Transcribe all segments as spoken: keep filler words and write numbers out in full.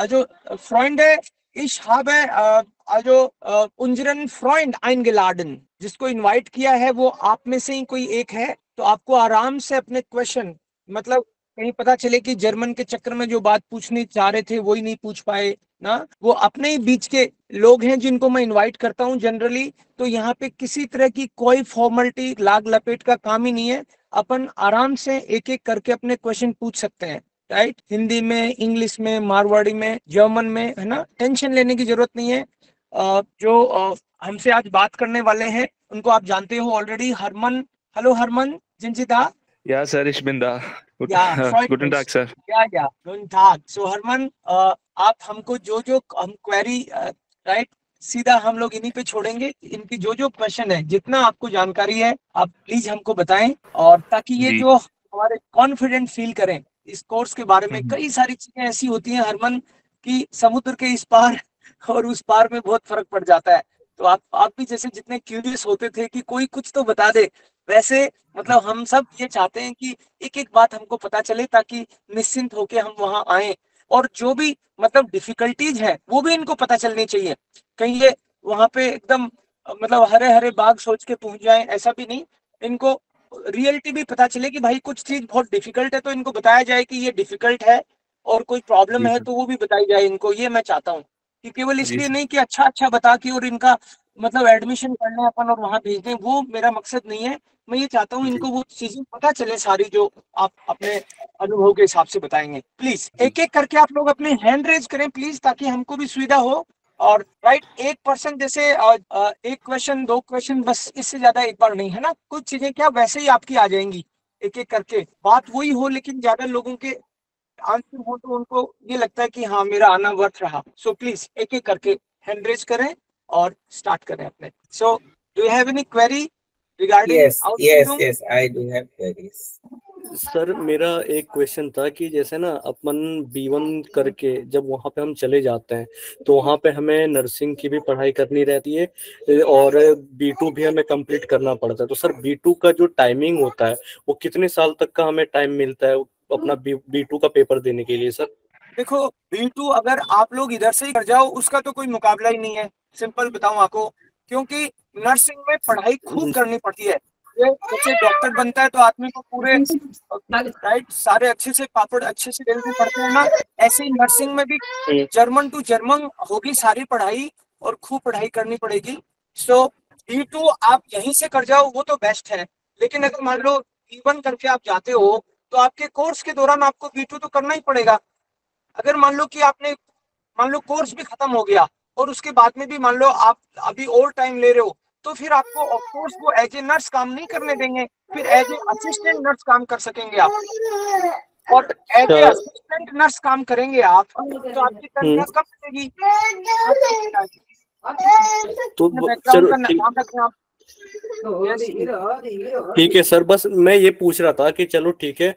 also Freunde, ich habe uh, also uh, unseren Freund eingeladen. जिसको invite किया है वो आप में से ही कोई एक है, तो आपको आराम से अपने क्वेश्चन, मतलब कहीं पता चले कि जर्मन के चक्कर में जो बात पूछनी चाह रहे थे वही नहीं पूछ पाए ना, वो अपने ही बीच के लोग हैं जिनको मैं इनवाइट करता हूं जनरली, तो यहाँ पे किसी तरह की कोई फॉर्मेलिटी लाग लपेट का काम ही नहीं है, अपन आराम से एक एक करके अपने क्वेश्चन पूछ सकते हैं, राइट। हिंदी में, इंग्लिश में, मारवाड़ी में, जर्मन में, है ना, टेंशन लेने की जरूरत नहीं है। जो हमसे आज बात करने वाले हैं उनको आप जानते हो ऑलरेडी, हरमन। हेलो हरमन, जिंजिदा या सर, इश बिंदा, गुड टाक सर, या या गुड टाक। सो हरमन, आप हमको जो जो हम क्वेरी, राइट, सीधा हम लोग इन्हीं पे छोड़ेंगे, इनकी जो जो क्वेश्चन है, जितना आपको जानकारी है आप प्लीज हमको बताएं, और ताकि ये जो हमारे कॉन्फिडेंट फील करें इस कोर्स के बारे में। कई सारी चीजें ऐसी होती हैं हरमन कि समुद्र के इस पार और उस पार में बहुत फर्क पड़ जाता है, तो आप आप भी जैसे जितने क्यूरियस होते थे कि कोई कुछ तो बता दे, वैसे मतलब हम सब ये चाहते हैं कि एक एक बात हमको पता चले, ताकि निश्चिंत होके हम वहाँ आए, और जो भी मतलब डिफिकल्टीज है वो भी इनको पता चलनी चाहिए। कहीं ये वहाँ पे एकदम मतलब हरे हरे बाग सोच के पहुंच जाए ऐसा भी नहीं, इनको रियलिटी भी पता चले कि भाई कुछ चीज बहुत डिफिकल्ट है, तो इनको बताया जाए कि ये डिफिकल्ट है, और कोई प्रॉब्लम है तो वो भी बताई जाए इनको। ये मैं चाहता हूँ कि केवल इसलिए नहीं कि अच्छा अच्छा बता के और इनका मतलब एडमिशन करना है अपन और वहाँ भेज दें, वो मेरा मकसद नहीं है। मैं ये चाहता हूँ इनको वो चीजें पता चले सारी, जो आप अपने अनुभव के हिसाब से बताएंगे। प्लीज एक एक करके आप लोग अपने हैंड रेज करें प्लीज, ताकि हमको भी सुविधा हो। और राइट, एक पर्सन जैसे एक क्वेश्चन दो क्वेश्चन, बस इससे ज्यादा एक बार नहीं, है ना। कुछ चीजें क्या वैसे ही आपकी आ जाएंगी एक एक करके, बात वही हो, लेकिन ज्यादा लोगों के आंसर हो तो उनको ये लगता है कि हाँ मेरा आना वर्थ रहा। सो प्लीज एक एक करके हैंड रेज करें और स्टार्ट करें अपने। So do you have any query regarding outcome? Yes, I do have queries. Sir मेरा एक क्वेश्चन था कि जैसे ना अपन बी वन करके जब वहाँ पे हम चले जाते हैं, तो वहाँ पे हमें नर्सिंग की भी पढ़ाई करनी रहती है, और बी टू भी हमें कंप्लीट करना पड़ता है। तो सर बी टू का जो टाइमिंग होता है वो कितने साल तक का हमें टाइम मिलता है अपना बी टू का पेपर देने के लिए? सर देखो, बी टू अगर आप लोग इधर से ही कर जाओ उसका तो कोई मुकाबला ही नहीं है, सिंपल बताऊं आपको, क्योंकि नर्सिंग में पढ़ाई खूब करनी पड़ती है। जैसे डॉक्टर बनता है तो आदमी को पूरे राइट सारे अच्छे से पापड़ अच्छे से बेलने पड़ते हैं ना, ऐसे ही नर्सिंग में भी जर्मन टू जर्मन होगी सारी पढ़ाई, और खूब पढ़ाई करनी पड़ेगी। सो बी टू आप यहीं से कर जाओ वो तो बेस्ट है, लेकिन अगर मान लो बी वन करके आप जाते हो तो आपके कोर्स के दौरान आपको बी टू तो करना ही पड़ेगा। अगर मान लो कि आपने मान लो कोर्स भी खत्म हो गया और उसके बाद में भी मान लो आप अभी और टाइम ले रहे हो, तो फिर आपको ऑफ कोर्स वो एज ए नर्स काम नहीं करने देंगे, फिर एज ए असिस्टेंट नर्स काम कर सकेंगे आप, और एज ए असिस्टेंट नर्स काम करेंगे आप तो आपकी तनख्वाह कम मिलेगी, तो नाम रखना आप। ठीक है सर, बस मैं ये पूछ रहा था कि चलो ठीक है,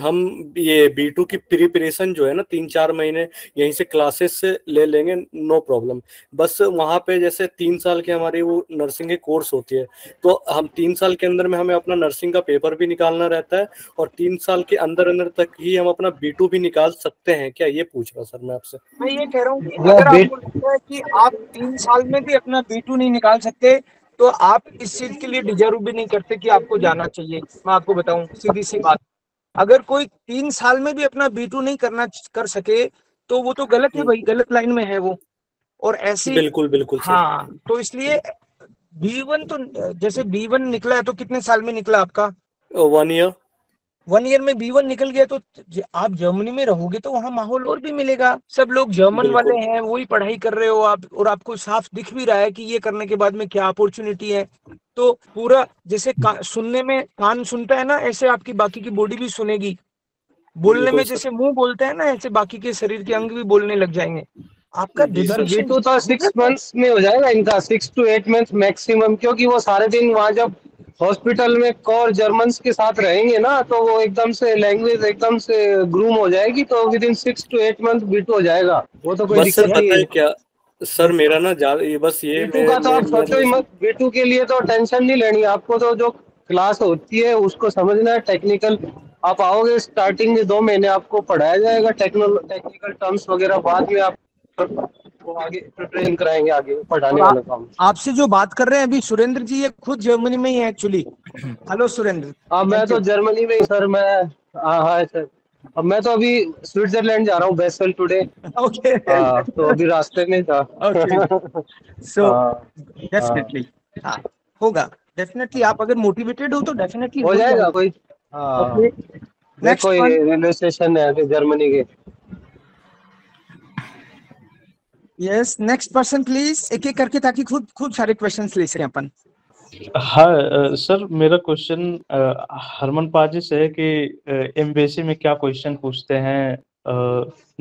हम ये बी टू की प्रिपरेशन जो है ना तीन चार महीने यहीं से क्लासेस से ले लेंगे, नो प्रॉब्लम। बस वहाँ पे जैसे तीन साल के हमारे वो नर्सिंग के कोर्स होती है, तो हम तीन साल के अंदर में हमें अपना नर्सिंग का पेपर भी निकालना रहता है, और तीन साल के अंदर अंदर तक ही हम अपना बी टू भी निकाल सकते हैं क्या? ये पूछ रहा सर मैं आपसे। मैं ये कह रहा हूँ कि आप तीन साल में भी अपना बी टू नहीं निकाल सकते, तो आप इस चीज के लिए डिजर्व भी नहीं करते कि आपको जाना चाहिए। मैं आपको बताऊं सीधी सी बात, अगर कोई तीन साल में भी अपना बी टू नहीं करना कर सके तो वो तो गलत है भाई, गलत लाइन में है वो, और ऐसी बिल्कुल बिल्कुल हाँ। तो इसलिए बी वन, तो जैसे बी वन निकला है तो कितने साल में निकला आपका? वन ईयर वन ईयर में बी वन निकल गया, तो आप जर्मनी में रहोगे तो वहाँ माहौल और भी मिलेगा, सब लोग जर्मन वाले हैं, वही पढ़ाई कर रहे हो आप, और आपको साफ दिख भी रहा है कि ये करने के बाद में क्या अपॉर्चुनिटी है। तो पूरा जैसे सुनने में कान सुनता है ना, ऐसे आपकी बाकी की बॉडी भी सुनेगी, बोलने में जैसे मुंह बोलते हैं ना, ऐसे बाकी के शरीर के अंग भी बोलने लग जाएंगे। आपका बी टू तो सिक्स मंथ्स में हो जाएगा इनका, six to eight month maximum, क्योंकि वो सारे दिन वहाँ जब हॉस्पिटल में कोर जर्मन के साथ रहेंगे ना, तो वो एकदम से लैंग्वेज एकदम से ग्रूम हो जाएगी, तो within six to eight month B two हो जाएगा। वो तो कोई दिक्कत नहीं है क्या सर? मेरा ना ये बस ये बी टू का तो आप सोचो ही मत, बी टू के लिए तो टेंशन नहीं लेनी आपको, तो जो क्लास होती है उसको समझना है, टेक्निकल आप आओगे, स्टार्टिंग में दो महीने आपको पढ़ाया जाएगा टेक्निकल टर्म्स वगैरह, बाद में आप वो आगे ट्रेन कराएंगे आगे पढ़ाने वाला काम। आपसे जो बात कर रहे हैं अभी सुरेंद्र जी, ये खुद जर्मनी में ही है एक्चुअली। हेलो सुरेंद्र। हाँ मैं तो जर्मनी में ही सर, मैं हाँ हाँ सर, अब मैं तो अभी स्विट्जरलैंड जा रहा हूँ बेसल टुडे। ओके, तो अभी रास्ते में था। सो डेफिनेटली हाँ होगा, डेफिनेटली आप अगर मोटिवेटेड हो तो डेफिनेटली हो जाएगा कोई। हाँ नेक्स्ट रेलवे स्टेशन है जर्मनी के। यस नेक्स्ट पर्सन प्लीज, एक एक करके, ताकि खुद खूब सारे क्वेश्चंस ले सकें अपन। हाँ सर, मेरा क्वेश्चन हरमन पाजी से है कि एमबीसी में क्या क्वेश्चन पूछते हैं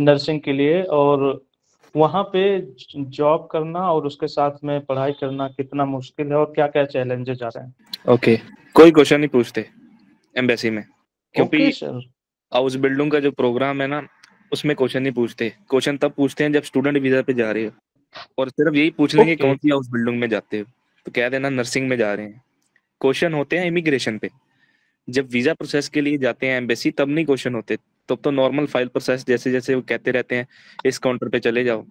नर्सिंग के लिए, और वहाँ पे जॉब करना और उसके साथ में पढ़ाई करना कितना मुश्किल है और क्या क्या चैलेंजेस आ रहे हैं। ओके, कोई क्वेश्चन नहीं पूछते एम्बेसी में, क्योंकि हाउस बिल्डिंग का जो प्रोग्राम है ना उसमें क्वेश्चन नहीं पूछते। क्वेश्चन तब पूछते हैं जब स्टूडेंट वीजा पे जा रहे हो, और सिर्फ यही पूछ लेंगे कौन सी हाउस बिल्डिंग में जाते हो, तो कह देना नर्सिंग में जा रहे हैं। क्वेश्चन होते हैं इमिग्रेशन पे, जब वीजा प्रोसेस के लिए जाते हैं एम्बेसी तब नहीं क्वेश्चन होते, तब तो नॉर्मल फाइल प्रोसेस जैसे जैसे वो कहते रहते हैं इस काउंटर पे चले जाओ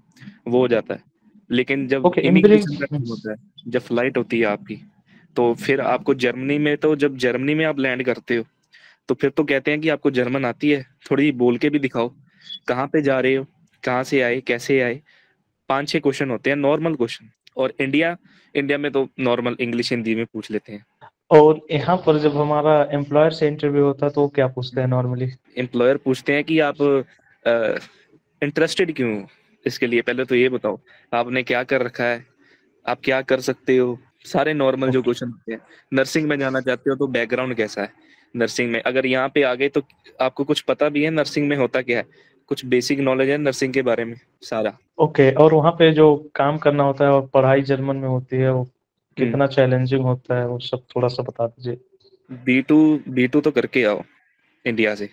वो हो जाता है। लेकिन जब okay, इमिग्रेशन होता है, जब फ्लाइट होती है आपकी, तो फिर आपको जर्मनी में, तो जब जर्मनी में आप लैंड करते हो तो फिर तो कहते हैं कि आपको जर्मन आती है, थोड़ी बोल के भी दिखाओ, कहाँ पे जा रहे हो, कहाँ से आए, कैसे आए, पाँच छः क्वेश्चन होते हैं नॉर्मल क्वेश्चन। और इंडिया इंडिया में तो नॉर्मल इंग्लिश हिंदी में पूछ लेते हैं। और यहाँ पर जब हमारा एम्प्लॉयर से इंटरव्यू होता है तो क्या पूछते हैं नॉर्मली? एम्प्लॉयर पूछते हैं कि आप इंटरेस्टेड क्यों हो इसके लिए, पहले तो ये बताओ आपने क्या कर रखा है, आप क्या कर सकते हो, सारे नॉर्मल जो क्वेश्चन होते हैं। नर्सिंग में जाना चाहते हो तो बैकग्राउंड कैसा है नर्सिंग में, अगर यहाँ पे आ गए तो आपको कुछ पता भी है नर्सिंग में होता क्या है, कुछ बेसिक नॉलेज है नर्सिंग के बारे में सारा। ओके okay, और वहाँ पे जो काम करना होता है और पढ़ाई जर्मन में होती है वो कितना चैलेंजिंग होता है, वो सब थोड़ा सा बता दीजिए। बी टू बी टू तो करके आओ इंडिया से,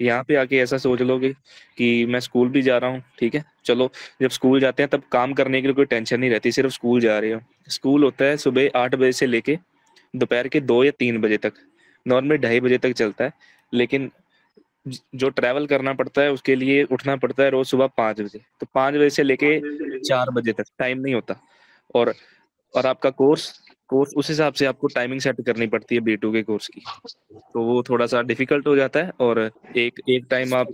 यहाँ पे आके ऐसा सोच लोगे कि मैं स्कूल भी जा रहा हूँ, ठीक है चलो, जब स्कूल जाते हैं तब काम करने के लिए कोई टेंशन नहीं रहती, सिर्फ स्कूल जा रहे हो। स्कूल होता है सुबह आठ बजे से लेके दोपहर के दो या तीन बजे तक, नॉर्मली ढाई बजे तक चलता है। लेकिन जो ट्रैवल करना पड़ता है उसके लिए उठना पड़ता है रोज सुबह पाँच बजे, तो पाँच बजे से लेके चार बजे तक टाइम नहीं होता। और और आपका कोर्स कोर्स उस हिसाब से आपको टाइमिंग सेट करनी पड़ती है बी टू के कोर्स की, तो वो थोड़ा सा डिफिकल्ट हो जाता है। और एक एक टाइम आप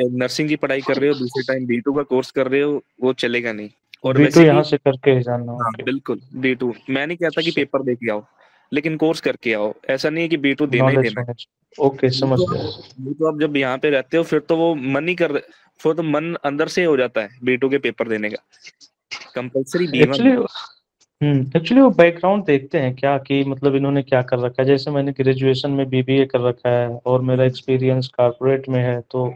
नर्सिंग की पढ़ाई कर रहे हो, दूसरे टाइम बी टू का कोर्स कर रहे हो, वो चलेगा नहीं। और वैसे यहाँ से करके जाना, बिल्कुल बी टू मैं नहीं कहता कि पेपर दे के आओ, लेकिन कोर्स करके आओ, ऐसा नहीं है कि बी टू देना ही देना। ओके समझ गए। तो आप जब यहाँ पे रहते हो फिर तो वो मन ही कर, फिर तो मन अंदर से हो जाता है बी टू के पेपर देने का, कंपलसरी बी वन। एक्चुअली वो बैकग्राउंड देखते हैं क्या कि मतलब इन्होंने क्या कर रखा है, जैसे मैंने ग्रेजुएशन में बीबीए कर रखा है और मेरा एक्सपीरियंस कॉर्पोरेट में है, तो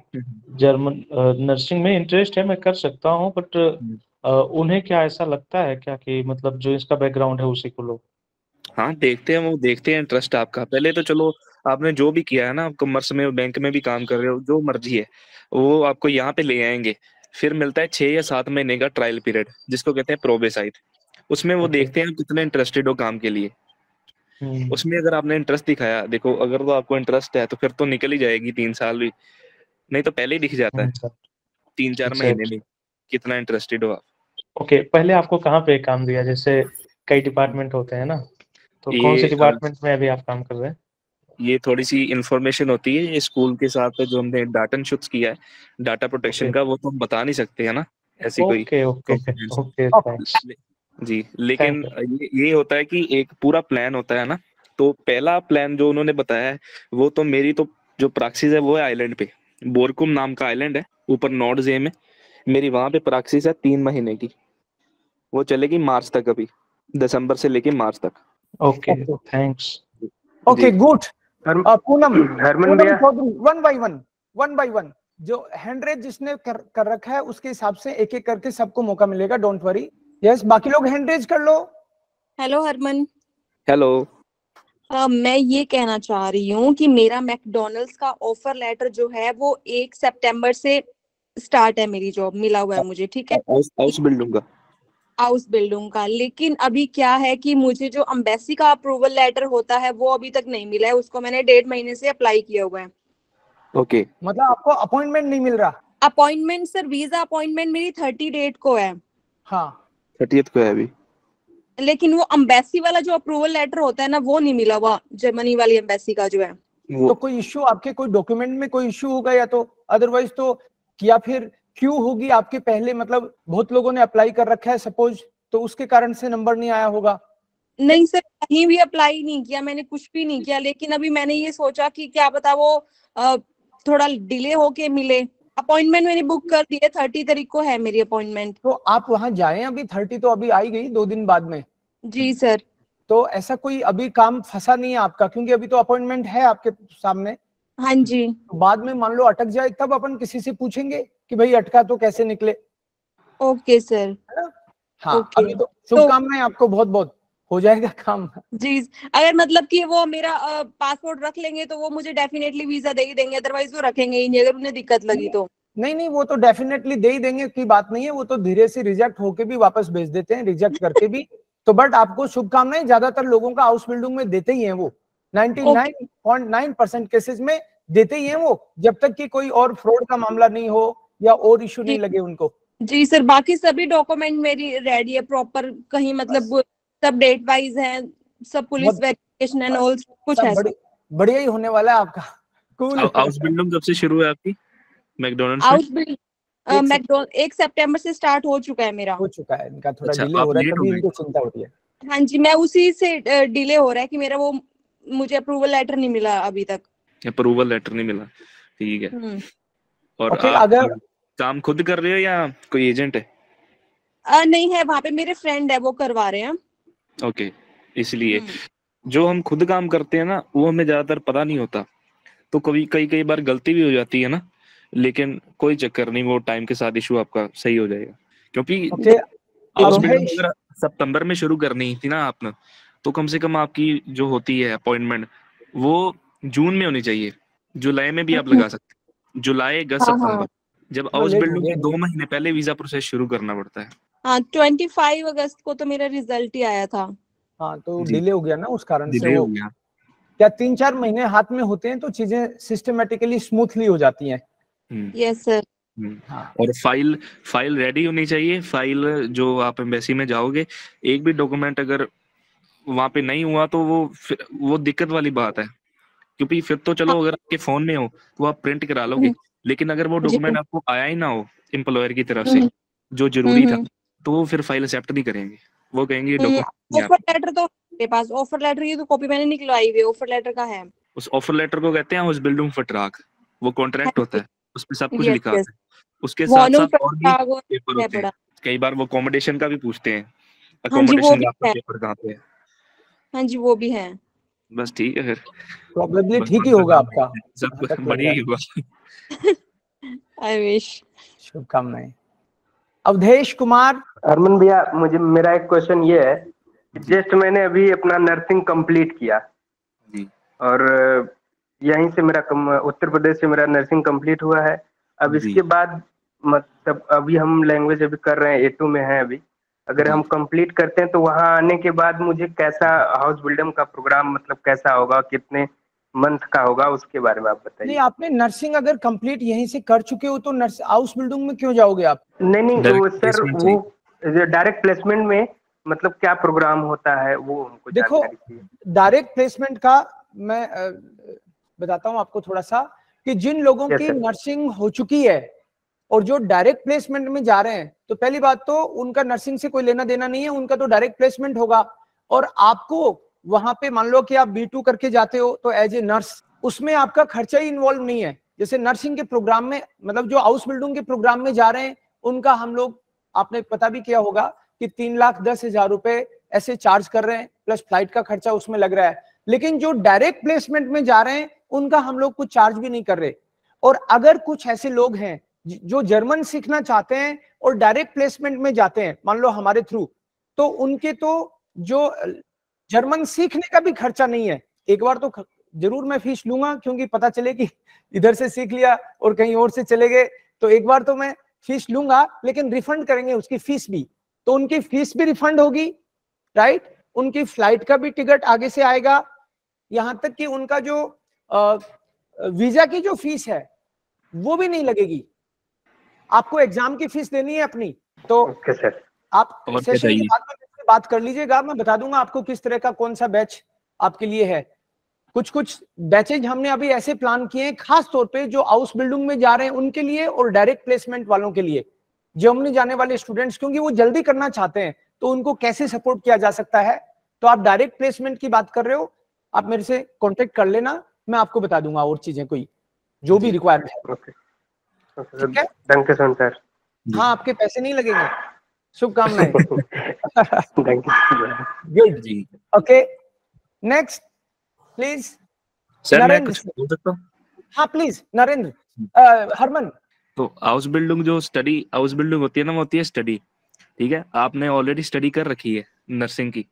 जर्मन नर्सिंग में इंटरेस्ट है, मैं कर सकता हूँ, बट उन्हें क्या ऐसा लगता है क्या कि मतलब जो इसका बैकग्राउंड है उसी को लोग हाँ देखते हैं, वो देखते हैं इंटरेस्ट आपका। पहले तो चलो आपने जो भी किया है ना, आप कॉमर्स में बैंक में भी काम कर रहे हो, जो मर्जी है वो आपको यहाँ पे ले आएंगे। फिर मिलता है छः या सात महीने का ट्रायल पीरियड जिसको कहते हैं प्रोबेसाइड, उसमें वो देखते हैं कितने इंटरेस्टेड हो काम के लिए। उसमें अगर आपने इंटरेस्ट दिखाया, देखो अगर तो आपको इंटरेस्ट है तो फिर तो निकल ही जाएगी, तीन साल भी नहीं तो पहले ही दिख जाता है तीन चार महीने में कितना इंटरेस्टेड हो आप। ओके, पहले आपको कहाँ पे काम दिया, जैसे कई डिपार्टमेंट होते हैं ना, तो कौन से डिपार्टमेंट में अभी आप काम कर रहे हैं? ये थोड़ी सी इंफॉर्मेशन होती है, ये स्कूल के साथ जो हमने डाटा शूट्स किया है डाटा प्रोटेक्शन का, वो तो हम बता नहीं सकते है ना ऐसी कोई। ओके ओके ओके जी, लेकिन ये होता है कि एक पूरा प्लान होता है ना, तो पहला प्लान जो उन्होंने बताया है वो तो मेरी तो जो प्रैक्टिस है वो है आइलैंड पे, बोरकुम नाम का आइलैंड है ऊपर नॉर्थ जे में, मेरी वहाँ पे प्रैक्टिस है तीन महीने की, वो चलेगी मार्च तक, अभी दिसंबर से लेके मार्च तक। Okay thanks. Okay good. Poonam Harman भैया one by one one by one जो हैंड रेज जिसने कर, कर रखा है उसके हिसाब से एक एक करके सबको मौका मिलेगा, डोंट वरी। यस yes, बाकी लोग हैंड रेज कर लो। हेलो हरमन। हेलो uh, मैं ये कहना चाह रही हूँ कि मेरा मैकडॉनल्ड्स का ऑफर लेटर जो है वो एक सितंबर से स्टार्ट है, मेरी जॉब मिला हुआ है मुझे, ठीक है हाउस बिल्डिंग का हाउस बिल्डिंग का। लेकिन अभी क्या है कि मुझे जो एम्बेसी का अप्रूवल लेटर होता है वो अभी तक नहीं मिला है, उसको मैंने डेढ़ महीने से अप्लाई किया हुआ है। Okay okay. मतलब आपको अपॉइंटमेंट नहीं मिल रहा? अपॉइंटमेंट सर, वीजा अपॉइंटमेंट मेरी थर्टी डेट को है। हाँ थर्टीएथ को है अभी, लेकिन वो एम्बेसी वाला जो अप्रूवल लेटर होता है ना वो नहीं मिला हुआ, जर्मनी वाली एम्बेसी का जो है। तो कोई इश्यू आपके कोई डॉक्यूमेंट में कोई इश्यू होगा या तो अदरवाइज तो, या फिर क्यों होगी आपके पहले, मतलब बहुत लोगों ने अप्लाई कर रखा है सपोज, तो उसके कारण से नंबर नहीं आया होगा? नहीं सर, कहीं भी अप्लाई नहीं किया मैंने, कुछ भी नहीं किया, लेकिन अभी मैंने ये सोचा कि क्या पता वो थोड़ा डिले होके मिले। अपॉइंटमेंट मैंने बुक कर दी है, थर्टी तारीख को है मेरी अपॉइंटमेंट। तो आप वहाँ जाए अभी, थर्टी तो अभी आई गई दो दिन बाद में। जी सर। तो ऐसा कोई अभी काम फंसा नहीं है आपका, क्योंकि अभी तो अपॉइंटमेंट है आपके सामने। हाँ जी। तो बाद में मान लो अटक जाए तब अपन किसी से पूछेंगे कि भाई अटका तो कैसे निकले। ओके सर, है ना? हाँ ओके। अभी तो शुभकामनाएं आपको, बहुत बहुत हो जाएगा काम। जी, अगर मतलब कि वो मेरा पासपोर्ट रख लेंगे तो वो मुझे डेफिनेटली वीजा दे ही देंगे, अदरवाइज वो रखेंगे ही नहीं अगर उन्हें दिक्कत लगी तो। नहीं नहीं, वो तो डेफिनेटली दे ही देंगे की बात नहीं है, वो तो धीरे से रिजेक्ट होके भी वापस भेज देते हैं, रिजेक्ट करके भी। तो बट आपको शुभकामनाएं ज्यादातर लोगों का हाउस बिल्डिंग में देते ही हैं वो, निन्यानवे पॉइंट नौ परसेंट केसेस में देते ही हैं वो, जब तक कि कोई और फ्रॉड का मामला नहीं हो या और इशू नहीं लगे उनको। जी सर, बाकी सभी डॉक्यूमेंट मेरी रेडी है प्रॉपर, कहीं मतलब सब डेट वाइज है, सब पुलिस वेरिफिकेशन एंड ऑल कुछ है। बढ़िया ही होने वाला है आपका। हाउस बिल्डिंग कब से शुरू है आपकी? मैकडॉनल्ड्स हाउस बिल्डिंग मैकडॉनल्ड एक सितंबर से स्टार्ट हो चुका है मेरा। हो चुका है, इनका थोड़ा डिले हो रहा है, तभी इनको चिंता होती है। हाँ जी, मैं उसी से डिले हो रहा है कि मेरा वो मुझे अप्रूवल लेटर नहीं मिला अभी तक। अप्रूवल लेटर नहीं मिला, ठीक है। और okay, आप अगर काम खुद कर रहे हो या कोई एजेंट है? आ, नहीं है, वहाँ पे मेरे फ्रेंड है वो करवा रहे हैं। ओके okay, इसलिए जो हम खुद काम करते हैं ना वो हमें ज्यादातर पता नहीं होता, तो कभी कई कई बार गलती भी हो जाती है ना, लेकिन कोई चक्कर नहीं, वो टाइम के साथ इशू आपका सही हो जाएगा। क्योंकि okay, अगर सितंबर में शुरू करनी थी ना आपने, तो कम से कम आपकी जो होती है अपॉइंटमेंट वो जून में होनी चाहिए, जुलाई में भी आप लगा सकते हैं, जुलाई अगस्त सितंबर, जब हाउस बिल्डिंग के दो महीने पहले वीजा प्रोसेस शुरू करना पड़ता है। हाँ, पच्चीस अगस्त को तो मेरा रिजल्ट ही आया था। हाँ, तो डिले हो गया ना उस कारण से हो गया। क्या तीन चार महीने हाथ में होते हैं तो चीजें सिस्टमेटिकली स्मूथली हो जाती है। Yes sir. हाँ। और फाइल फाइल रेडी होनी चाहिए। फाइल जो आप एम्बेसी में जाओगे, एक भी डॉक्यूमेंट अगर वहाँ पे नहीं हुआ तो वो वो दिक्कत वाली बात है, क्योंकि फिर तो चलो अगर आपके फोन में हो तो आप प्रिंट करा लोगे, लेकिन अगर वो डॉक्यूमेंट आपको आया ही ना हो एम्प्लॉयर की तरफ से जो जरूरी था, तो वो फिर फाइल एक्सेप्ट नहीं करेंगे, वो कहेंगे डॉक्यूमेंट। ऑफर लेटर तो मेरे पास, ऑफर लेटर की तो कॉपी मैंने निकलवाई हुई, ऑफर लेटर का है। उस ऑफर लेटर को कहते हैं हाउसबिल्डिंग फटराक, वो कॉन्ट्रैक्ट होता है, उसमें सब कुछ लिखा होता है, उसके साथ साथ और भी पेपर होते हैं। कई बार वो अकोमोडेशन का भी पूछते हैं, अकोमोडेशन का पेपर कहाँ पे है। हाँ जी, वो भी है। बस ठीक है, फिर प्रॉब्लमली ठीक ही होगा आपका, सब बढ़िया ही होगा। I wish. शुभकामनाएं। अवधेश कुमार। हरमन भैया, मुझे मेरा एक क्वेश्चन ये है, जस्ट मैंने अभी अपना नर्सिंग कंप्लीट किया जी, और यहीं से मेरा कम, उत्तर प्रदेश से मेरा नर्सिंग कंप्लीट हुआ है। अब इसके बाद मतलब अभी हम लैंग्वेज अभी कर रहे हैं, ए टू में है अभी, अगर हम कंप्लीट करते हैं तो वहाँ आने के बाद मुझे कैसा हाउस बिल्डिंग का प्रोग्राम मतलब कैसा होगा, कितने मंथ का होगा, उसके बारे में आप बताइए। नहीं, आपने नर्सिंग अगर कंप्लीट यहीं से कर चुके हो तो नर्स हाउस बिल्डिंग में क्यों जाओगे आप? नहीं नहीं वो सर, वो डायरेक्ट प्लेसमेंट में मतलब क्या प्रोग्राम होता है वो हमको देखो। डायरेक्ट प्लेसमेंट का मैं बताता हूँ आपको थोड़ा सा, कि जिन लोगों की नर्सिंग हो चुकी है और जो डायरेक्ट प्लेसमेंट में जा रहे हैं, तो पहली बात तो उनका नर्सिंग से कोई लेना देना नहीं है, उनका तो डायरेक्ट प्लेसमेंट होगा। और आपको वहां पे मान लो कि आप बी टू करके जाते हो तो एज ए नर्स, उसमें आपका खर्चा ही इन्वॉल्व नहीं है। जैसे नर्सिंग के प्रोग्राम में, मतलब जो हाउस बिल्डिंग के प्रोग्राम में जा रहे हैं उनका हम लोग, आपने पता भी किया होगा कि तीन लाख दस हजार रुपए ऐसे चार्ज कर रहे हैं, प्लस फ्लाइट का खर्चा उसमें लग रहा है। लेकिन जो डायरेक्ट प्लेसमेंट में जा रहे हैं उनका हम लोग कुछ चार्ज भी नहीं कर रहे। और अगर कुछ ऐसे लोग हैं जो जर्मन सीखना चाहते हैं और डायरेक्ट प्लेसमेंट में जाते हैं मान लो हमारे थ्रू, तो उनके तो जो जर्मन सीखने का भी खर्चा नहीं है। एक बार तो जरूर मैं फीस लूंगा, क्योंकि पता चले कि इधर से सीख लिया और कहीं और से चले गए, तो एक बार तो मैं फीस लूंगा, लेकिन रिफंड करेंगे उसकी फीस भी, तो उनकी फीस भी रिफंड होगी, राइट। उनकी फ्लाइट का भी टिकट आगे से आएगा, यहाँ तक कि उनका जो आ, वीजा की जो फीस है वो भी नहीं लगेगी, आपको एग्जाम की फीस देनी है अपनी। तो okay, sir. आप सेशन के बाद में बात कर लीजिएगा, मैं बता दूंगा आपको किस तरह का कौन सा बैच आपके लिए है। कुछ कुछ बैचेज हमने अभी ऐसे प्लान किए हैं खास तौर पे जो हाउस बिल्डिंग में जा रहे हैं उनके लिए और डायरेक्ट प्लेसमेंट वालों के लिए, जर्मनी जाने वाले स्टूडेंट्स, क्योंकि वो जल्दी करना चाहते हैं तो उनको कैसे सपोर्ट किया जा सकता है। तो आप डायरेक्ट प्लेसमेंट की बात कर रहे हो, आप मेरे से कॉन्टेक्ट कर लेना, मैं आपको बता दूंगा और चीजें कोई जो भी रिक्वायरमेंट है। ठीक है, थैंक यू सर। हाँ, आपके पैसे नहीं लगेंगे, शुभकामनाएं। थैंक यू, गुड जी। Okay, next please sir. मैं कुछ बोल सकता हूं? हाँ प्लीज नरेंद्र, हरमन। तो हाउस बिल्डिंग जो स्टडी हाउस बिल्डिंग होती है ना, वो होती है स्टडी। ठीक है, आपने ऑलरेडी स्टडी कर रखी है नर्सिंग की,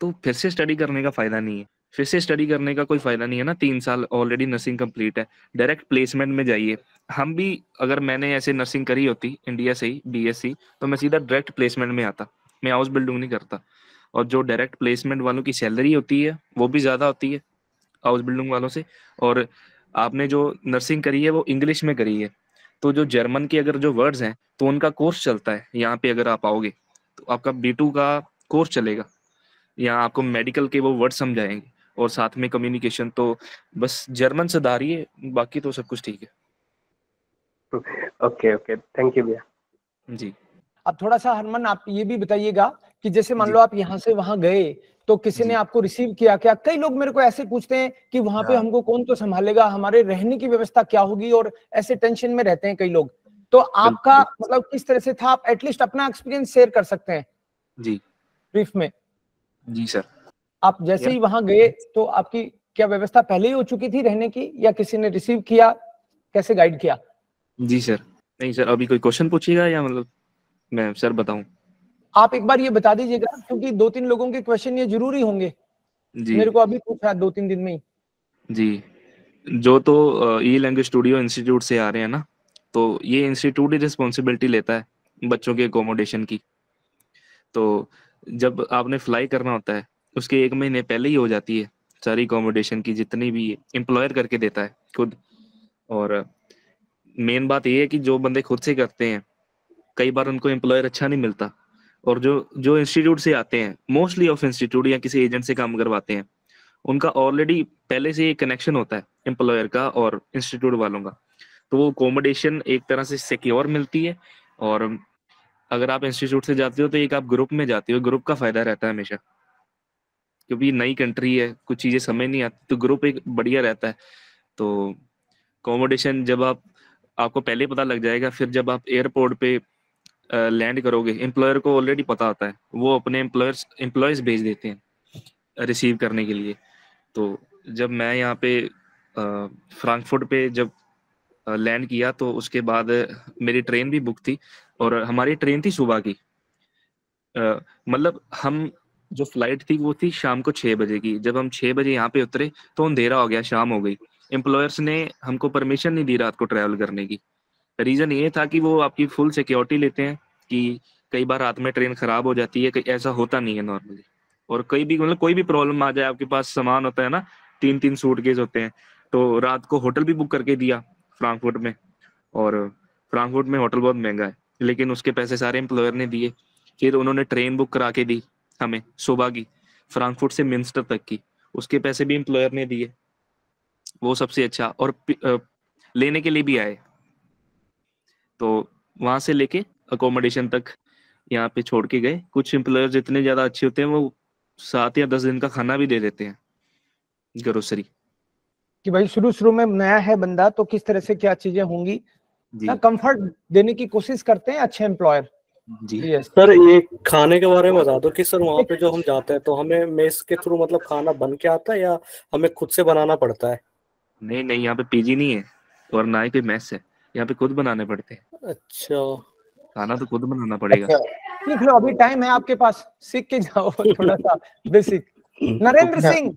तो फिर से स्टडी करने का फायदा नहीं है, फिर से स्टडी करने का कोई फायदा नहीं है ना। तीन साल ऑलरेडी नर्सिंग कंप्लीट है, डायरेक्ट प्लेसमेंट में जाइए। हम भी, अगर मैंने ऐसे नर्सिंग करी होती इंडिया से ही बीएससी, तो मैं सीधा डायरेक्ट प्लेसमेंट में आता, मैं हाउस बिल्डिंग नहीं करता। और जो डायरेक्ट प्लेसमेंट वालों की सैलरी होती है वो भी ज़्यादा होती है हाउस बिल्डिंग वालों से। और आपने जो नर्सिंग करी है वो इंग्लिश में करी है, तो जो जर्मन के अगर जो वर्ड्स हैं तो उनका कोर्स चलता है यहाँ पे। अगर आप आओगे तो आपका बी टू का कोर्स चलेगा, यहाँ आपको मेडिकल के वो वर्ड समझाएंगे और साथ में कम्युनिकेशन। तो बस जर्मन सुधारिए, बाकी तो सब कुछ ठीक है। ओके ओके, थैंक यू भैया जी। अब थोड़ा सा हरमन आप ये भी बताइएगा कि जैसे मान लो आप यहाँ से वहाँ गए तो किसी ने आपको रिसीव किया क्या? कई लोग मेरे को ऐसे पूछते हैं कि वहां पे हमको कौन तो संभालेगा, हमारे रहने की व्यवस्था क्या होगी, और ऐसे टेंशन में रहते हैं कई लोग। तो आपका मतलब किस तरह से था? आप एटलीस्ट अपना एक्सपीरियंस शेयर कर सकते हैं जी, ब्रीफ में। जी सर, आप जैसे ही वहां गए तो आपकी क्या व्यवस्था पहले ही हो चुकी थी रहने की, या किसी ने रिसीव किया, कैसे गाइड किया? जी सर, नहीं सर अभी कोई क्वेश्चन पूछिएगा या मतलब मैं सर बताऊं? आप एक बार ये बता दीजिएगा, क्योंकि दो तीन लोगों के क्वेश्चन ये जरूरी होंगे जी, मेरे को अभी पूछा दो तीन दिन में ही जी। जो तो ई लैंग्वेज स्टूडियो इंस्टीट्यूट से आ रहे हैं ना, तो ये इंस्टीट्यूट ही रिस्पॉन्सिबिलिटी लेता है बच्चों के एकोमोडेशन की। तो जब आपने फ्लाई करना होता है उसके एक महीने पहले ही हो जाती है सारी एकोमोडेशन की, जितनी भी एम्प्लॉयर करके देता है खुद। और मेन बात ये है कि जो बंदे खुद से करते हैं कई बार उनको एम्प्लॉयर अच्छा नहीं मिलता, और जो जो इंस्टीट्यूट से आते हैं मोस्टली ऑफ इंस्टीट्यूट या किसी एजेंट से काम करवाते हैं, उनका ऑलरेडी पहले से एक कनेक्शन होता है एम्प्लॉयर का और इंस्टीट्यूट वालों का। तो वो अकोमोडेशन एक तरह से सिक्योर मिलती है। और अगर आप इंस्टीट्यूट से जाते हो तो एक आप ग्रुप में जाते हो, ग्रुप का फायदा रहता है हमेशा, क्योंकि नई कंट्री है, कुछ चीज़ें समझ नहीं आती, तो ग्रुप एक बढ़िया रहता है। तो अकोमोडेशन जब आप आपको पहले पता लग जाएगा, फिर जब आप एयरपोर्ट पे लैंड करोगे एम्प्लॉयर को ऑलरेडी पता होता है, वो अपने एम्प्लॉयर्स एम्प्लॉयज़ भेज देते हैं रिसीव करने के लिए। तो जब मैं यहाँ पे फ्रैंकफर्ट पे जब लैंड किया तो उसके बाद मेरी ट्रेन भी बुक थी, और हमारी ट्रेन थी सुबह की, मतलब हम जो फ्लाइट थी वो थी शाम को छः बजे की। जब हम छः बजे यहाँ पे उतरे तो अंधेरा हो गया, शाम हो गई। एम्प्लॉयर्स ने हमको परमिशन नहीं दी रात को ट्रैवल करने की। रीज़न ये था कि वो आपकी फुल सिक्योरिटी लेते हैं कि कई बार रात में ट्रेन ख़राब हो जाती है, ऐसा होता नहीं है नॉर्मली। और कई भी मतलब कोई भी प्रॉब्लम आ जाए, आपके पास सामान होता है ना, तीन तीन सूटकेस होते हैं। तो रात को होटल भी बुक करके दिया फ्रैंकफर्ट में, और फ्रैंकफर्ट में होटल बहुत महंगा है, लेकिन उसके पैसे सारे एम्प्लॉयर ने दिए। फिर उन्होंने ट्रेन बुक करा के दी हमें सुबह की, फ्रैंकफर्ट से मिंस्टर तक की, उसके पैसे भी एम्प्लॉयर ने दिए। वो सबसे अच्छा, और लेने के लिए भी आए, तो वहाँ से लेके अकोमोडेशन तक यहाँ पे छोड़ के गए। कुछ एम्प्लॉयर्स इतने ज़्यादा अच्छे होते हैं वो सात या दस दिन का खाना भी दे देते हैं, ग्रोसरी। कि भाई शुरू शुरू में नया है बंदा तो किस तरह से क्या चीजें होंगी, कंफर्ट देने की कोशिश करते हैं अच्छे एम्प्लॉयर जी। yes. सर ये खाने के बारे में बता दो कि सर वहाँ पे जो हम जाते हैं तो हमें मेस के थ्रू मतलब खाना बन के आता है या हमें खुद से बनाना पड़ता है? नहीं नहीं, यहाँ पे पीजी नहीं है और ना ही कोई मेस है, यहाँ पे खुद बनाने पड़ते हैं। अच्छा, खाना तो खुद बनाना पड़ेगा। अच्छा। लिख लो, अभी टाइम है आपके पास, सीख के जाओ थोड़ा सा बेसिक। नरेंद्र सिंह,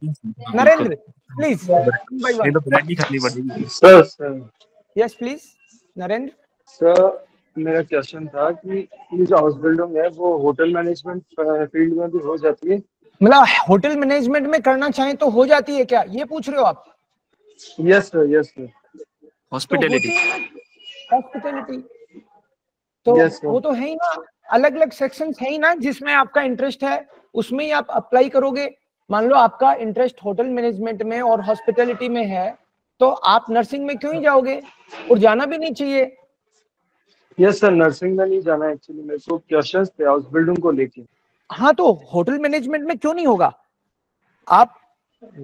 नरेंद्र प्लीज। ये तो ब्रेड भी खानी पड़ेगी sir. Sir yes please Narendra. Sir मेरा क्वेश्चन था कि ये जो हाउस बिल्डिंग है वो होटल मैनेजमेंट फील्ड में भी हो जाती है? मतलब होटल मैनेजमेंट में करना चाहे तो हो जाती है क्या, ये पूछ रहे हो आप? yes sir yes sir hospitality hospitality तो yes, वो तो है ही ना, अलग अलग सेक्शंस है ही ना जिसमें आपका इंटरेस्ट है उसमें ही आप अप्लाई करोगे। मान लो आपका इंटरेस्ट होटल मैनेजमेंट में और हॉस्पिटैलिटी में है तो आप नर्सिंग में क्यों ही जाओगे, और जाना भी नहीं चाहिए। यस सर, नर्सिंग में नहीं जाना एक्चुअली, मेरे को क्वेश्चंस थे हाउस बिल्डिंग को लेके। हाँ तो होटल मैनेजमेंट में क्यों नहीं होगा? आप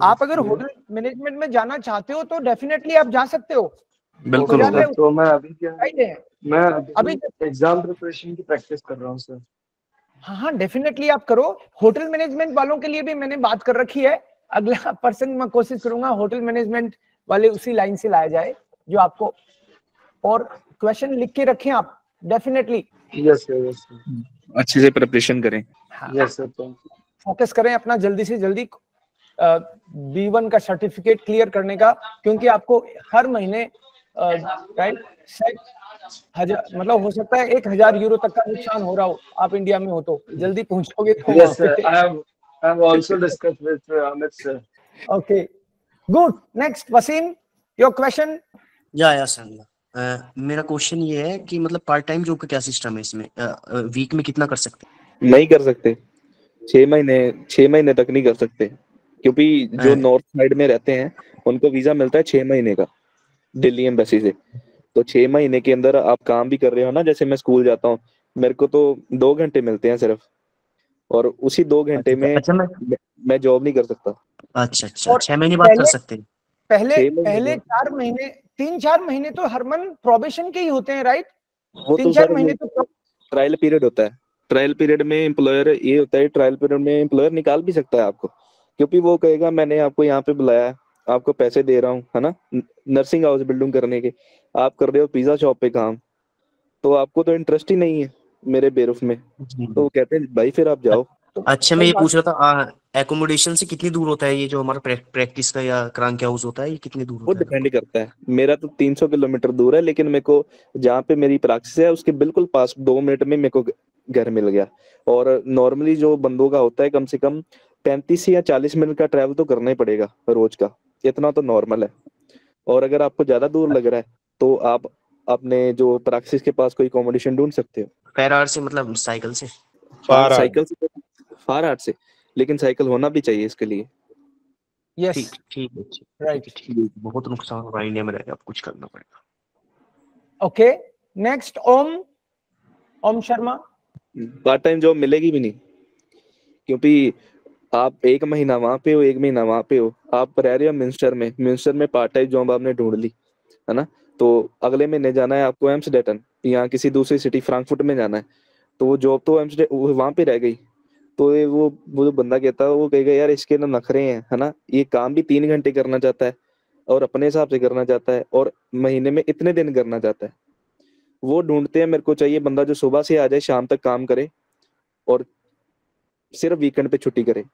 आप अगर होटल मैनेजमेंट में जाना चाहते हो तो डेफिनेटली आप जा सकते हो। बिल्कुल सर, तो मैं अभी क्या मैं अभी एग्जाम प्रिपरेशन की प्रैक्टिस कर रहा हूँ सर। हाँ हाँ डेफिनेटली आप करो। होटल मैनेजमेंट वालों के लिए भी मैंने बात कर रखी है, अगला पर्सन मैं कोशिश करूंगा होटल मैनेजमेंट वाले उसी लाइन से लाया जाए जो आपको, और क्वेश्चन लिख के रखें आप definitely. Yes sir, yes sir, अच्छे से प्रिपरेशन करें। यस सर, फोकस करें अपना जल्दी से जल्दी बी वन का सर्टिफिकेट क्लियर करने का, क्योंकि आपको हर महीने राइट हजार मतलब हो सकता है एक हजार यूरो तक का नुकसान हो रहा हो। आप इंडिया में हो तो जल्दी पहुंचोगे तो। Yes sir, I have I have also discussed with Amit sir. Okay good, next Wasim your question. Yeah yeah sir, मेरा क्वेश्चन ये है कि मतलब पार्ट टाइम जॉब का क्या सिस्टम है इसमें? वीक में कितना कर सकते हैं? नहीं कर सकते, छह महीने छह महीने तक नहीं कर सकते, क्योंकि जो नॉर्थ साइड में रहते हैं उनको वीजा मिलता है छह महीने का दिल्ली एम्बेसी से। तो छह महीने के अंदर आप काम भी कर रहे हो ना, जैसे मैं स्कूल जाता हूँ मेरे को तो दो घंटे मिलते हैं सिर्फ, और उसी दो घंटे में अच्छा, मैं, मैं जॉब नहीं कर सकता। अच्छा अच्छा, छह महीने बात कर सकते हैं। पहले पहले चार महीने तीन चार महीने तो हरमन प्रोबेशन के ही होते हैं राइट? वो तीन तो चार महीने तो ट्रायल पीरियड होता है। ट्रायल पीरियड में एम्प्लॉयर ये होता है, ट्रायल पीरियड में एम्प्लॉयर निकाल भी सकता है आपको, क्योंकि वो कहेगा मैंने आपको यहाँ पे बुलाया है, आपको पैसे दे रहा हूँ है ना नर्सिंग हाउस बिल्डिंग करने के, आप कर रहे हो पिज्जा शॉप पे काम, तो आपको तो इंटरेस्ट ही नहीं है मेरे बेरूफ में, तो कहते हैं भाई फिर आप जाओ। अच्छा मैं ये पूछ रहा था, एकोमोडेशन से कितनी दूर होता है ये जो हमारा प्रैक्टिस का या क्रांक हाउस होता है, ये कितनी दूर होता है? वो डिपेंड करता है, मेरा तो तीन सौ किलोमीटर दूर है, लेकिन मेरे को जहाँ पे मेरी प्रैक्टिस है उसके बिल्कुल पास दो मिनट में मेरे को घर मिल गया। और नॉर्मली जो बंदों का होता है कम से कम पैंतीस या चालीस मिनट का ट्रैवल तो करना ही पड़ेगा रोज का, इतना तो नॉर्मल है। और अगर आपको ज्यादा दूर लग रहा है तो आप अपने जो प्रैक्टिस के पास कोई एकोमोडेशन ढूंढ सकते हो। पैरार से मतलब साइकिल से? साइकिल से, फार आर्ट से, लेकिन साइकिल होना भी चाहिए इसके लिए। Yes yes. ठीक ठीक राइट ठीक है, बहुत नुकसान हो रहा है इंडिया में, आप कुछ करना पड़ेगा। Okay next Om Om Sharma. Part time job मिलेगी भी नहीं, क्योंकि आप एक महीना वहां पे हो एक महीना वहां पे हो, आप रह रहे हो मिंस्टर में, मिंस्टर में पार्ट टाइम जॉब आपने ढूंढ ली है ना, तो अगले महीने जाना है आपको एम्स्टर्डम या किसी दूसरी सिटी फ्रैंकफर्ट में जाना है, तो वो जॉब तो वहां पे रह गई, तो वो वो जो बंदा कहता है वो कहेगा यार इसके ना नखरे हैं है ना, ये काम भी तीन घंटे करना चाहता है और अपने हिसाब से करना चाहता है और महीने में इतने दिन करना चाहता है। वो ढूंढते हैं, मेरे को चाहिए बंदा जो सुबह से आ जाए शाम तक काम करे और सिर्फ वीकेंड पे छुट्टी करे,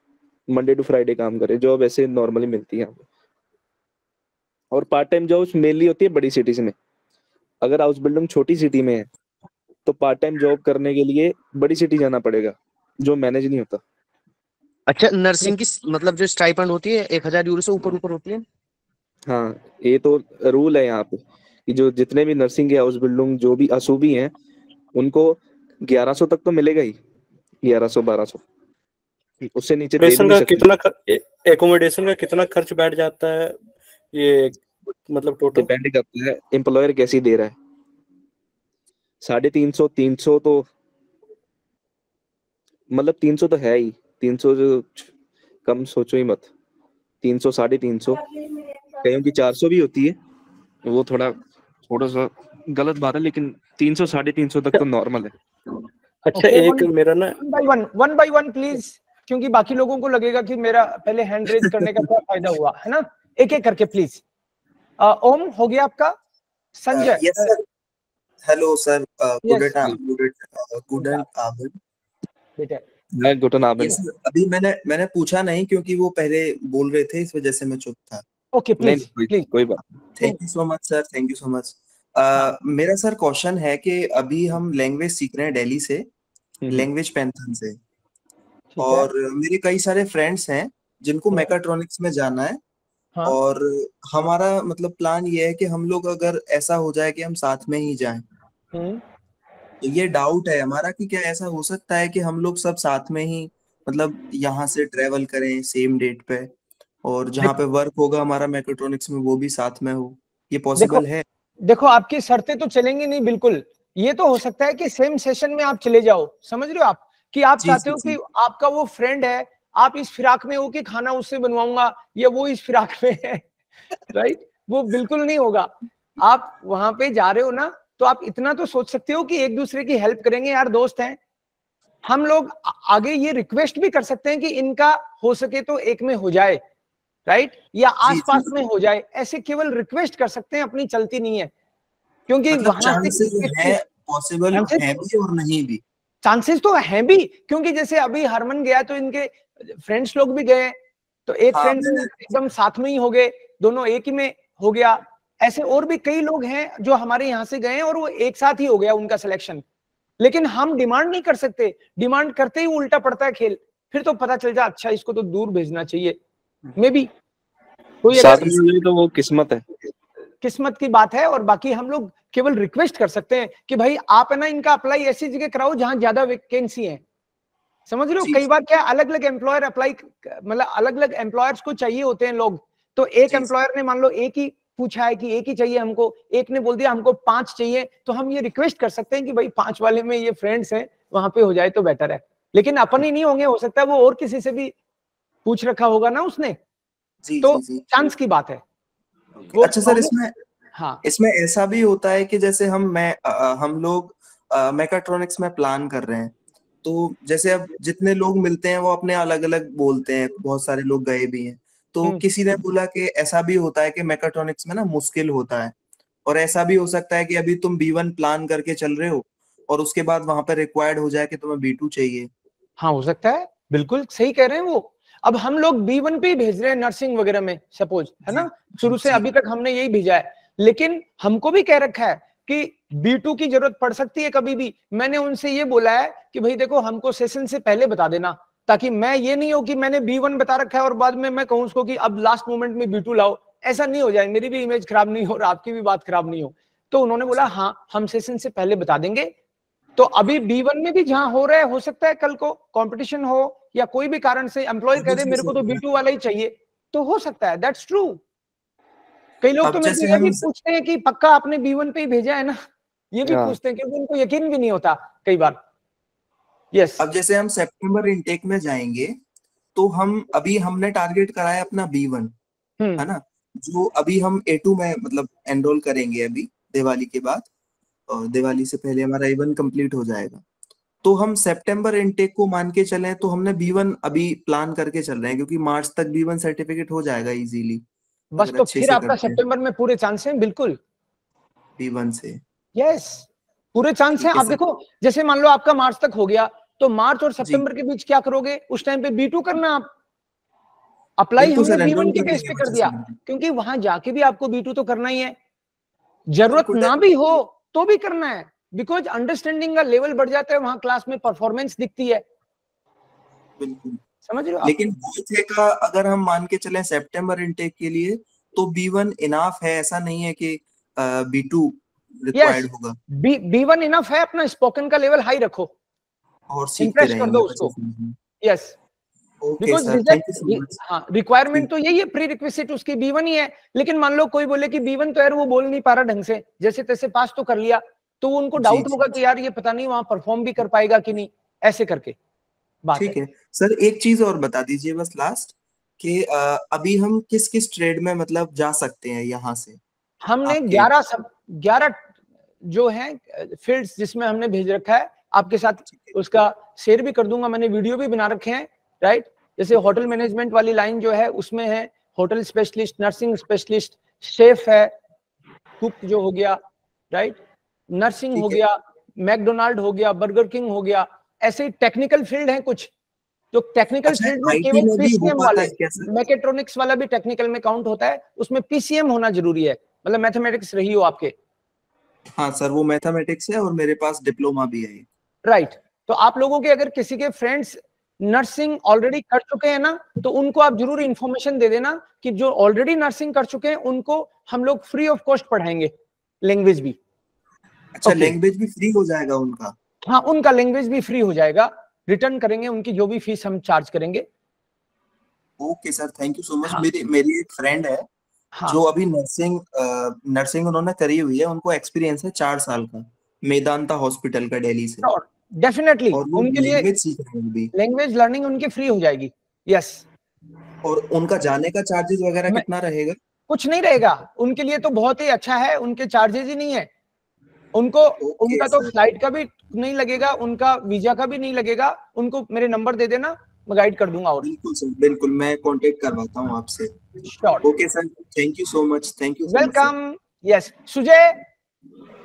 मंडे टू फ्राइडे काम करे, जॉब ऐसे नॉर्मली मिलती है। और पार्ट टाइम जॉब मेनली होती है बड़ी सिटीज में, अगर हाउस बिल्डिंग छोटी सिटी में है तो पार्ट टाइम जॉब करने के लिए बड़ी सिटी जाना पड़ेगा जो मैनेज नहीं होता। अच्छा नर्सिंग की मतलब जो स्टाइपेंड होती है एक हजार यूरो से ऊपर ऊपर होती है? हाँ ये तो रूल है यहाँ पे कि जो जितने भी नर्सिंग के हाउस बिल्डिंग जो भी असूबी हैं उनको ग्यारह सौ तक तो मिलेगा ही, ग्यारह सौ बारह सौ, उससे नीचे का कितना एकोमोडेशन का कितना खर्च बैठ जाता है ये मतलब टोटल डिपेंड करता है एम्प्लॉयर कैसी दे रहा है। साढ़े तीन सौ तीन सौ तो मतलब तीन सौ तो है ही, तीन सौ जो कम सोचो ही मत, तीन सौ साढ़े तीन सौ कहीं की चार सौ भी होती है, वो थोड़ा थोड़ा सा गलत बात है, लेकिन तीन सौ साढ़े तीन सौ तक तो नॉर्मल है। अच्छा एक मेरा ना वन बाई वन प्लीज, क्योंकि बाकी लोगों को लगेगा कि मेरा पहले हैंड रेज करने का क्या फायदा हुआ है ना, एक एक करके प्लीज। ओम हो गया आपका, Sanjay. Yes sir, hello sir, good afternoon बेटा। मैं गुटन अभी मैंने मैंने पूछा नहीं क्योंकि वो पहले बोल रहे थे इस वजह से मैं चुप था। ओके प्लीज प्लीज कोई बात। Thank you so much sir, thank you so much. मेरा सर क्वेश्चन है कि अभी हम लैंग्वेज सीख रहे हैं दिल्ली से, लैंग्वेज पैंथन से, और मेरे कई सारे फ्रेंड्स हैं जिनको मेकाट्रॉनिक्स में जाना है हाँ। और हमारा मतलब प्लान ये है कि हम लोग अगर ऐसा हो जाए कि हम साथ में ही जाएं, तो ये डाउट है हमारा कि क्या ऐसा हो सकता है कि हम लोग सब साथ में ही मतलब यहाँ से ट्रेवल करें सेम डेट पे, और जहाँ पे वर्क होगा हमारा मैकेट्रॉनिक्स में वो भी साथ में हो, ये पॉसिबल है? देखो आपकी शर्तें तो चलेंगी नहीं बिल्कुल, ये तो हो सकता है कि सेम सेशन में आप चले जाओ, समझ रहे हो आप, कि आप चाहते हो कि आपका वो फ्रेंड है, आप इस फिराक में हो कि खाना उससे बनवाऊंगा या वो इस फिराक में है, राइट? वो बिल्कुल नहीं होगा। आप वहां पे जा रहे हो ना, तो आप इतना तो सोच सकते हो कि एक दूसरे की हेल्प करेंगे, यार दोस्त हैं हम लोग, आगे ये रिक्वेस्ट भी कर सकते हैं कि इनका हो सके तो एक में हो जाए, राइट, या आसपास में हो जाए, ऐसे केवल रिक्वेस्ट कर सकते हैं, अपनी चलती नहीं है, क्योंकि मतलब चांसेस है, पॉसिबल है भी और नहीं भी, चांसेस तो है भी, क्योंकि जैसे अभी हरमन गया तो इनके फ्रेंड्स लोग भी गए, तो एक फ्रेंड एकदम साथ में ही हो गए, दोनों एक ही में हो गया, ऐसे और भी कई लोग हैं जो हमारे यहाँ से गए हैं और वो एक साथ ही हो गया उनका सिलेक्शन, लेकिन हम डिमांड नहीं कर सकते, डिमांड करते ही उल्टा पड़ता है खेल, फिर तो पता चल जाए अच्छा इसको तो दूर भेजना चाहिए, मे बी कोई साथ में, तो वो किस्मत है, किस्मत की बात है। और बाकी हम लोग केवल रिक्वेस्ट कर सकते हैं कि भाई आप है ना इनका अप्लाई ऐसी जगह कराओ जहां ज्यादा वैकेंसी है, समझ रहे हो, कई बार क्या अलग अलग एम्प्लॉयर अप्लाई मतलब अलग अलग एम्प्लॉयर्स को चाहिए होते हैं लोग, तो एक एम्प्लॉयर ने मान लो एक ही पूछा है कि एक ही चाहिए हमको, एक ने बोल दिया हमको पांच चाहिए, तो हम ये रिक्वेस्ट कर सकते हैं कि भाई पांच वाले में ये फ्रेंड्स हैं, वहां पे हो जाए तो बेटर है, लेकिन अपन ही नहीं होंगे, हो सकता है वो और किसी से भी पूछ रखा होगा ना उसने, जी, तो जी, जी, चांस की बात है। okay. अच्छा सर, इसमें हाँ इसमें ऐसा भी होता है कि जैसे हम मैं आ, हम लोग मेकाट्रॉनिक्स में प्लान कर रहे हैं, तो जैसे अब जितने लोग मिलते हैं वो अपने अलग अलग बोलते हैं, बहुत सारे लोग गए भी हैं, तो किसी ने बोला कि ऐसा भी होता है कि मेकाट्रॉनिक्स में ना मुश्किल होता है, और ऐसा भी हो सकता है कि अभी तुम बी वन प्लान करके चल रहे हो और उसके बाद वहां पर रिक्वायर्ड हो जाए कि तुम्हें बी टू चाहिए। हाँ हो सकता है, बिल्कुल सही कह रहे हैं वो। अब हम लोग बी वन पे ही भेज रहे हैं नर्सिंग वगैरह में सपोज, है ना, शुरू से अभी तक हमने यही भेजा है, लेकिन हमको भी कह रखा है कि बी टू की जरूरत पड़ सकती है कभी भी। मैंने उनसे ये बोला है कि भाई देखो हमको सेशन से पहले बता देना, ताकि मैं ये नहीं हो कि मैंने बी वन बता रखा है और बाद में मैं कहूँ उसको कि अब लास्ट मोमेंट में बी टू लाओ, ऐसा नहीं हो जाए, मेरी भी इमेज खराब नहीं हो और आपकी भी बात खराब नहीं हो। तो उन्होंने बोला हाँ हम सेशन से पहले बता देंगे। तो अभी बी वन में भी जहाँ हो रहा है, हो सकता है कल को कंपटीशन हो या कोई भी कारण से एम्प्लॉय कह दे मेरे को तो बी टू वाला ही चाहिए, तो हो सकता है, दैट्स ट्रू। कई लोग तो मुझसे ये भी पूछते हैं कि पक्का आपने बी वन पे ही भेजा है ना, ये भी पूछते हैं क्योंकि उनको यकीन भी नहीं होता कई बार। Yes. अब जैसे हम सितंबर इनटेक में जाएंगे तो हम अभी हमने टारगेट कराया अपना बी वन, है ना, जो अभी हम ए टू में मतलब एनरोल करेंगे अभी दिवाली के बाद, और दिवाली से पहले हमारा ए वन कंप्लीट हो जाएगा। तो हम सितंबर इनटेक को मान के चले तो हमने बी वन अभी प्लान करके चल रहे हैं, क्योंकि मार्च तक बी वन सर्टिफिकेट हो जाएगा इजीली। बस तो फिर आपका सितंबर में पूरे चांस हैं बिल्कुल बी वन से। यस, पूरे चांस हैं। आप देखो जैसे मान लो आपका मार्च तक हो गया, तो मार्च और सितंबर के बीच क्या करोगे? उस टाइम पे बी टू करना आप अप्लाई हमने बी वन के बेस पे कर दिया, क्योंकि वहां जाके भी आपको बी टू तो करना ही है, जरूरत ना भी हो तो भी करना है, बिकॉज अंडरस्टैंडिंग का लेवल बढ़ जाता है वहां, क्लास में परफॉर्मेंस दिखती है, समझ रहे हो? लेकिन बी वन का अगर हम मान के चले सितंबर इनटेक के लिए तो बी वन इनफ है, ऐसा नहीं है कि बी टू रिक्वायर्ड होगा। बी वन इनफ है, अपना स्पोकन का लेवल हाई रखो और इंप्रेस कर दो उसको। यस, बिकॉज हाँ रिक्वायरमेंट तो यही है, प्री रिक्विजिट उसकी बी वन ही है। लेकिन मान लो कोई बोले कि बी वन तो यार वो बोल नहीं पा रहा ढंग से, जैसे तैसे पास तो कर लिया, तो उनको डाउट होगा कि यार ये पता नहीं वहां परफॉर्म भी कर पाएगा कि नहीं, ऐसे करके बात। ठीक है सर, एक चीज और बता दीजिए बस लास्ट, कि अभी हम किस किस ट्रेड में मतलब जा सकते हैं यहाँ से? हमने ग्यारह सब ग्यारह जो है फील्ड्स जिसमें हमने भेज रखा है, आपके साथ उसका शेयर भी कर दूंगा, मैंने वीडियो भी बना रखे हैं, राइट। जैसे होटल मैनेजमेंट वाली लाइन जो है उसमें है hotel specialist, nursing specialist, chef है, कुक जो हो गया, राइट, नर्सिंग हो गया, मैकडोनाल्ड हो गया, बर्गर किंग हो गया, ऐसे टेक्निकल फील्ड है कुछ। जो टेक्निकल फील्ड में केवल पीसीएम वाले, मैकेट्रॉनिक्स वाला भी टेक्निकल में काउंट होता है, उसमें पीसीएम होना जरूरी है, मतलब मैथमेटिक्स रही हो आपके। हाँ सर, वो मैथमेटिक्स है और मेरे पास डिप्लोमा भी है, राइट right. तो आप लोगों के अगर किसी के फ्रेंड्स नर्सिंग ऑलरेडी कर चुके हैं ना, तो उनको आप जरूर इन्फॉर्मेशन दे देना कि जो ऑलरेडी नर्सिंग कर चुके हैं उनको हम लोग फ्री ऑफ कॉस्ट पढ़ाएंगे, लैंग्वेज भी। अच्छा, लैंग्वेज भी फ्री हो जाएगा उनका? हाँ, उनका लैंग्वेज भी फ्री हो जाएगा, रिटर्न करेंगे उनकी जो भी फीस हम चार्ज करेंगे। Okay sir, thank you so much. मेरी मेरी एक फ्रेंड है हाँ. जो अभी नर्सिंग नर्सिंग उन्होंने करी हुई है, उनको एक्सपीरियंस है चार साल का मेदांता हॉस्पिटल का दिल्ली से। और डेफिनेटली उनके लिए लैंग्वेज लर्निंग उनकी फ्री हो जाएगी। यस। और उनका जाने का चार्जेस वगैरह कितना रहेगा? कुछ नहीं रहेगा, उनके लिए तो बहुत ही अच्छा है, उनके चार्जेस ही नहीं है उनको। okay, उनका तो फ्लाइट का भी नहीं लगेगा, उनका वीजा का भी नहीं लगेगा। उनको मेरे नंबर दे देना, मैं गाइड कर दूंगा। और बिल्कुल सर, बिल्कुल मैं कांटेक्ट करवाता हूं आपसे। Okay sir, thank you so much. Thank you, welcome. Yes Sujay.